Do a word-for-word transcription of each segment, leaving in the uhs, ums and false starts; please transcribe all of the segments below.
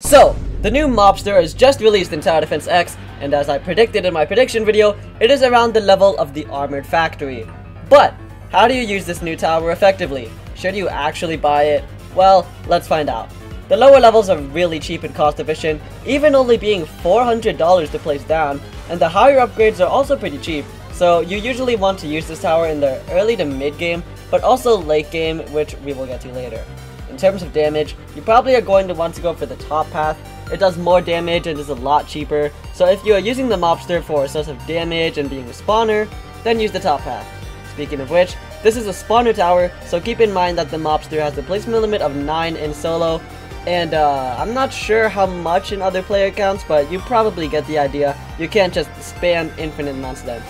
So, the new mobster is just released in Tower Defense X, and as I predicted in my prediction video, it is around the level of the Armored Factory. But, how do you use this new tower effectively? Should you actually buy it? Well, let's find out. The lower levels are really cheap and cost efficient, even only being four hundred dollars to place down, and the higher upgrades are also pretty cheap, so you usually want to use this tower in the early to mid game, but also late game, which we will get to later. In terms of damage, you probably are going to want to go for the top path. It does more damage and is a lot cheaper, so if you are using the mobster for a source of damage and being a spawner, then use the top path. Speaking of which, this is a spawner tower, so keep in mind that the mobster has a placement limit of nine in solo, and uh, I'm not sure how much in other player accounts, but you probably get the idea. You can't just spam infinite amounts of them.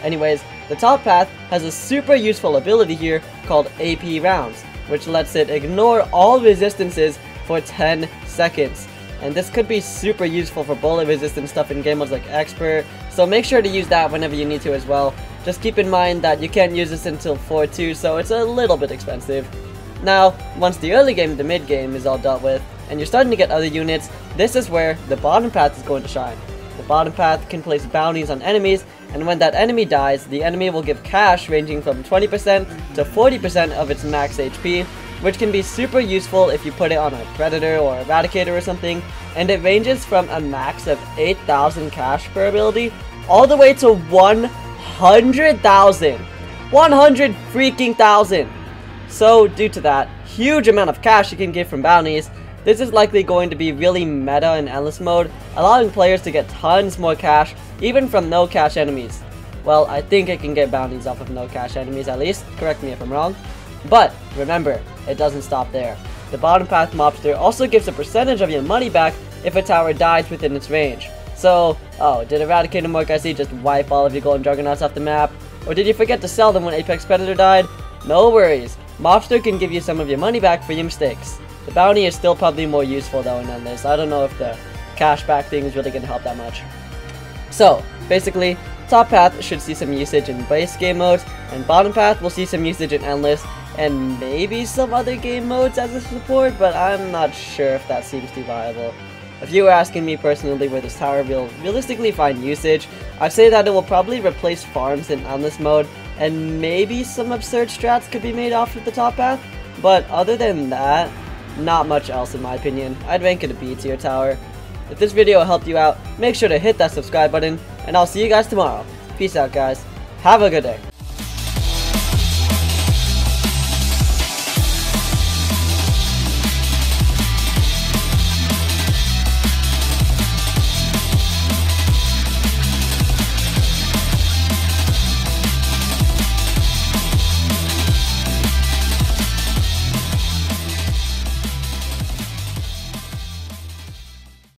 Anyways, the top path has a super useful ability here called A P Rounds, which lets it ignore all resistances for ten seconds. And this could be super useful for bullet resistant stuff in game modes like Expert, so make sure to use that whenever you need to as well. Just keep in mind that you can't use this until four two, so it's a little bit expensive. Now, once the early game to mid game is all dealt with, and you're starting to get other units, this is where the bottom path is going to shine. The bottom path can place bounties on enemies, and when that enemy dies, the enemy will give cash ranging from twenty percent to forty percent of its max H P, which can be super useful if you put it on a Predator or Eradicator or something, and it ranges from a max of eight thousand cash per ability all the way to one hundred thousand! one hundred freaking thousand! So, due to that huge amount of cash you can get from bounties, this is likely going to be really meta in Endless mode, allowing players to get tons more cash, even from no cash enemies. Well, I think it can get bounties off of no cash enemies at least, correct me if I'm wrong. But, remember, it doesn't stop there. The bottom path mobster also gives a percentage of your money back if a tower dies within its range. So, oh, did Eradicator Mark two just wipe all of your golden juggernauts off the map? Or did you forget to sell them when Apex Predator died? No worries, mobster can give you some of your money back for your mistakes. The bounty is still probably more useful though in Endless. I don't know if the cashback thing is really going to help that much. So, basically, top path should see some usage in base game modes, and bottom path will see some usage in Endless, and maybe some other game modes as a support, but I'm not sure if that seems too viable. If you were asking me personally where this tower will realistically find usage, I'd say that it will probably replace farms in Endless mode, and maybe some absurd strats could be made off of the top path, but other than that, not much else in my opinion. I'd rank it a B tier tower. If this video helped you out, make sure to hit that subscribe button, and I'll see you guys tomorrow. Peace out guys, have a good day.